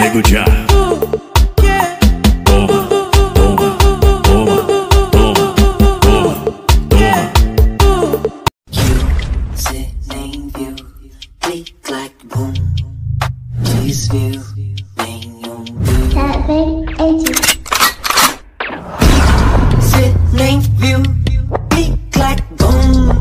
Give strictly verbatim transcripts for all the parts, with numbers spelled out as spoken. Nego já. Toma, toma, toma, toma, toma, toma. Cê nem viu, click, clack, boom. Desvio, nenhum. Tá bem, é. Cê nem viu, click, clack, boom.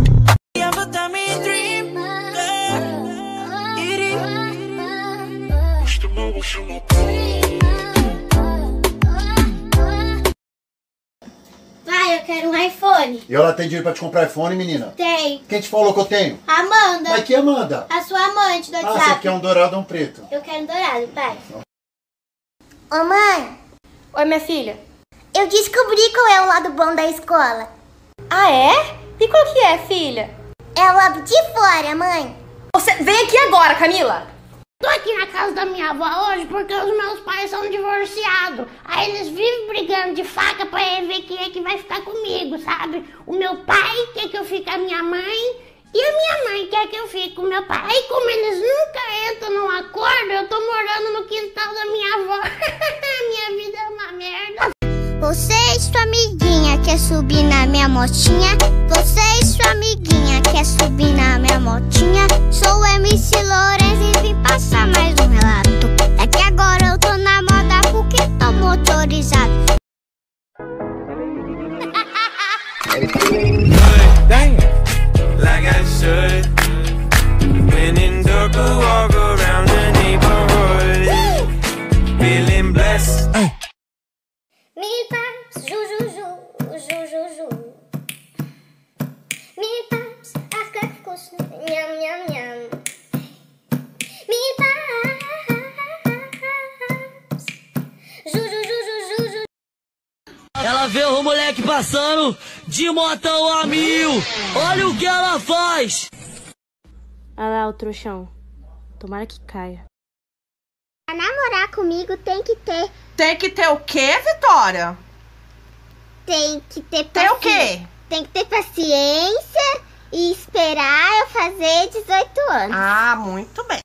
Pai, eu quero um iPhone. E ela tem dinheiro pra te comprar iPhone, menina? Tem. Quem te falou que eu tenho? Amanda. Mas que Amanda? A sua amante do WhatsApp. Ah, você quer um dourado ou um preto? Eu quero um dourado, pai. Ô mãe. Oi, minha filha. Eu descobri qual é o lado bom da escola. Ah, é? E qual que é, filha? É o lado de fora, mãe. Você vem aqui agora, Camila. Tô aqui na casa da minha avó hoje porque os meus pais são divorciados. Aí eles vivem brigando de faca pra ver quem é que vai ficar comigo, sabe? O meu pai quer que eu fique com a minha mãe e a minha mãe quer que eu fique com o meu pai. Aí como eles nunca entram num acordo, eu tô morando no quintal da minha avó. Minha vida é uma merda. Você e sua amiguinha quer subir na minha motinha? Você e sua amiguinha quer subir na minha motinha? Sou M C Lourenço e vim passar mais um relato. É que agora eu tô na moda porque tô motorizado. Like I should. When in circle, walk around the neighborhood. Feeling blessed. Me paps, ju, ju, ju, ju, ju, ju. Me paps, ах, как вкусно, ням-ням-ням. Me paps, ju, ju, ju, ju, ju. Ela vê o moleque passando de motão a mil. Olha o que ela faz. Olha lá o trouxão. Tomara que caia. Pra namorar comigo tem que ter... Tem que ter o quê, Vitória? Tem que ter paciência. Tem o quê? Tem que ter paciência e esperar eu fazer dezoito anos. Ah, muito bem.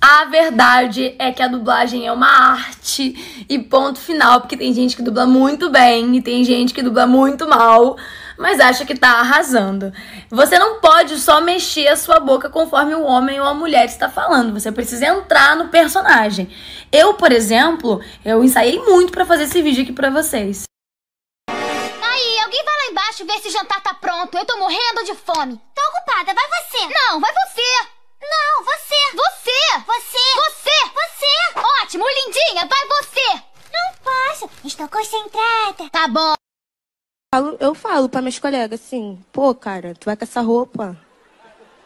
A verdade é que a dublagem é uma arte e ponto final, porque tem gente que dubla muito bem e tem gente que dubla muito mal, mas acha que tá arrasando. Você não pode só mexer a sua boca conforme o homem ou a mulher está falando, você precisa entrar no personagem. Eu, por exemplo, eu ensaiei muito pra fazer esse vídeo aqui pra vocês. Aí, alguém vai lá embaixo ver se o jantar tá pronto, eu tô morrendo de fome. Tô ocupada, vai você. Não, vai você. Não, você! Você! Você! Você! Você! Ótimo, lindinha! Vai você! Não posso! Estou concentrada! Tá bom! Eu falo, eu falo pra meus colegas assim, pô, cara, tu vai com essa roupa?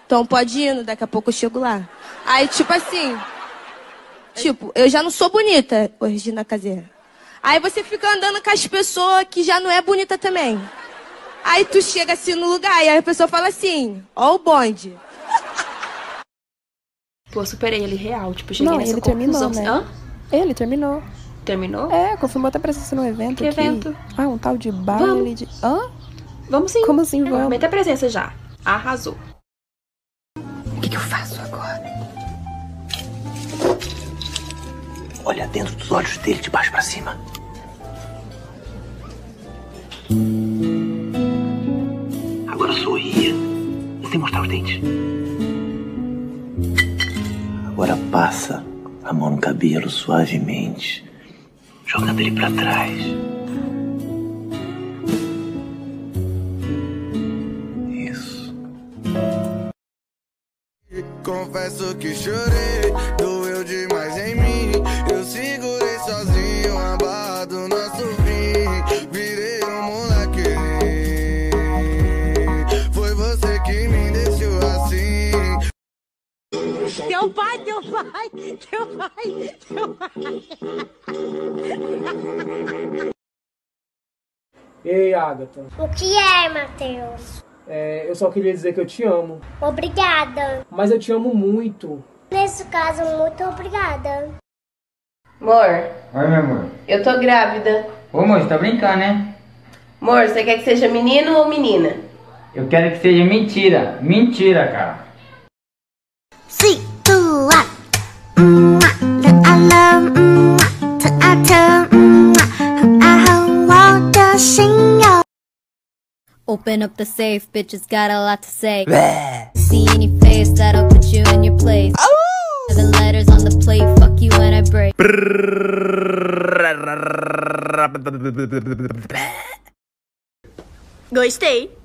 Então pode ir, daqui a pouco eu chego lá. Aí, tipo assim... Tipo, eu já não sou bonita, Regina Caseira. Aí você fica andando com as pessoas que já não é bonita também. Aí tu chega assim no lugar e aí a pessoa fala assim, ó o bonde. Pô, eu superei ele real, tipo, cheguei não, nessa ele conclusão. Terminou, né? Hã? Ele terminou. Terminou? É, confirmou até presença no evento. Que evento? Que... Ah, um tal de baile vamos. De... Hã? Vamos sim. Como assim, é, vamos? Mete a presença já. Arrasou. O que, que eu faço agora? Olha dentro dos olhos dele, de baixo pra cima. Agora sorria. Sem mostrar os dentes. Agora passa a mão no cabelo suavemente, jogando ele pra trás. Isso. Confesso que chorei, doeu demais em mim. Eu segurei sozinho a barra do nosso fim. Virei um moleque. Foi você que me deixou assim. Teu pai, teu pai, teu pai, teu pai. Ei, Agatha. O que é, Matheus? É, eu só queria dizer que eu te amo. Obrigada. Mas eu te amo muito. Nesse caso, muito obrigada. Amor. Oi, meu amor. Eu tô grávida. Ô, amor, você tá brincando, né? Amor, você quer que seja menino ou menina? Eu quero que seja mentira. Mentira, cara. Open up the safe, bitches got a lot to say. See any face that'll put you in your place. Seven letters on the plate, fuck you when I break. Gostei.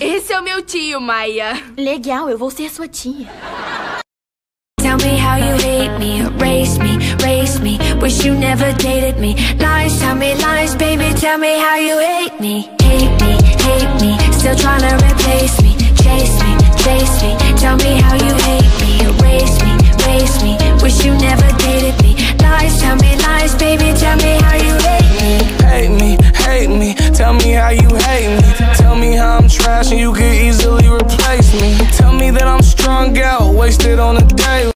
Esse é o meu tio, Maia. Legal, eu vou ser sua tia. Tell me how you hate me, erase me, erase me. Wish you never dated me. Lies, tell me lies, baby, tell me how you hate me. Hate me, hate me, still trying to replace me. Chase me, chase me, tell me how you hate me. Erase me, erase me, wish you never dated me. Lies, tell me lies, baby, tell me how you hate me. Hate me, hate me, tell me how you hate me. Tell me how I'm trash and you can easily replace me. Tell me that I'm strung out, wasted on a day.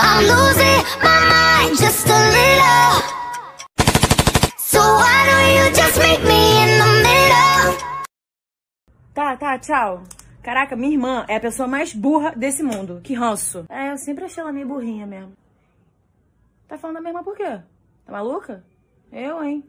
I'm losing my mind just a little. So why don't you just meet me in the middle? Tá, tá, tchau. Caraca, minha irmã é a pessoa mais burra desse mundo. Que ranço. É, eu sempre achei ela meio burrinha mesmo. Tá falando da minha irmã por quê? Tá maluca? Eu, hein?